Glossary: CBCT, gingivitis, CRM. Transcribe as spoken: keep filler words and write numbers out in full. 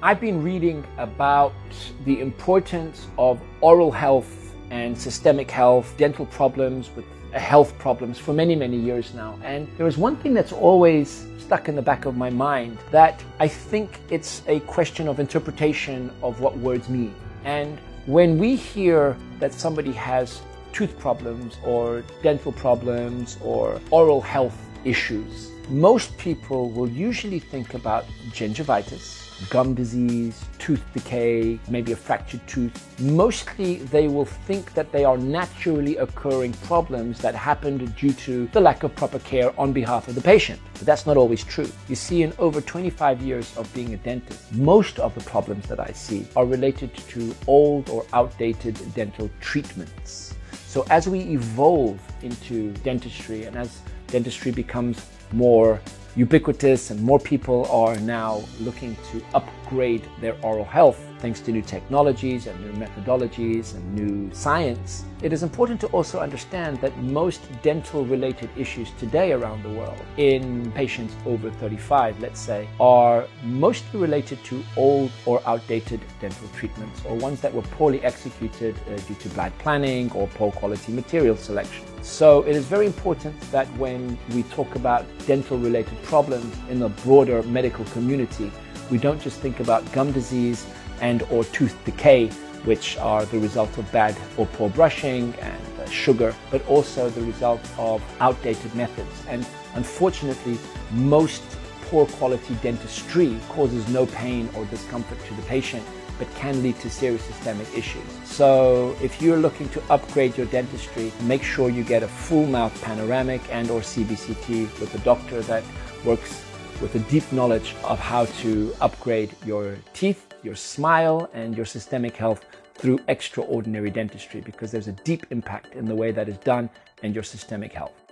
I've been reading about the importance of oral health and systemic health, dental problems with health problems for many, many years now. And there is one thing that's always stuck in the back of my mind, that I think it's a question of interpretation of what words mean. And when we hear that somebody has tooth problems or dental problems or oral health issues, most people will usually think about gingivitis, gum disease, tooth decay, maybe a fractured tooth. Mostly they will think that they are naturally occurring problems that happened due to the lack of proper care on behalf of the patient. But that's not always true. You see, in over twenty-five years of being a dentist, most of the problems that I see are related to old or outdated dental treatments. So as we evolve into dentistry, and as dentistry becomes more ubiquitous and more people are now looking to upgrade their oral health thanks to new technologies and new methodologies and new science, it is important to also understand that most dental related issues today around the world in patients over thirty-five, let's say, are mostly related to old or outdated dental treatments, or ones that were poorly executed uh, due to bad planning or poor quality material selection. So it is very important that when we talk about dental related problems in the broader medical community, we don't just think about gum disease and or tooth decay, which are the result of bad or poor brushing and uh, sugar, but also the result of outdated methods. And unfortunately, most poor quality dentistry causes no pain or discomfort to the patient, but can lead to serious systemic issues. So if you're looking to upgrade your dentistry, make sure you get a full mouth panoramic and or C B C T with a doctor that works with a deep knowledge of how to upgrade your teeth, your smile, and your systemic health through extraordinary dentistry, because there's a deep impact in the way that is done and your systemic health.